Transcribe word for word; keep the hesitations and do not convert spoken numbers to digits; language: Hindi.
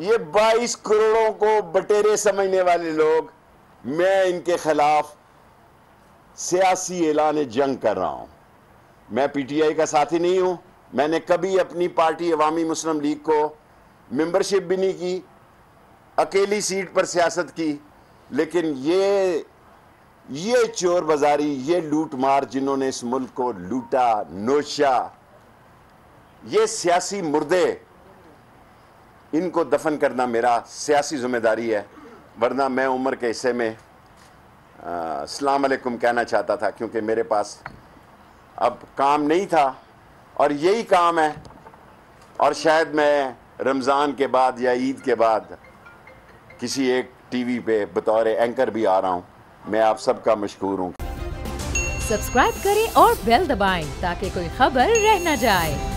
ये बाईस करोड़ों को बटेरे समझने वाले लोग, मैं इनके खिलाफ सियासी ऐलान जंग कर रहा हूँ। मैं पीटीआई का साथी नहीं हूँ, मैंने कभी अपनी पार्टी अवामी मुस्लिम लीग को मेंबरशिप भी नहीं की, अकेली सीट पर सियासत की। लेकिन ये ये चोर बाजारी, ये लूट मार, जिन्होंने इस मुल्क को लूटा नोचा, ये सियासी मुर्दे, इनको दफन करना मेरा सियासी जिम्मेदारी है। वरना मैं उम्र के हिस्से में अस्सलाम वालेकुम कहना चाहता था, क्योंकि मेरे पास अब काम नहीं था और यही काम है। और शायद मैं रमज़ान के बाद या ईद के बाद किसी एक टीवी पे बतौर एंकर भी आ रहा हूँ। मैं आप सबका मशकूर हूँ। सब्सक्राइब करें और बेल दबाएं ताकि कोई खबर रह न जाए।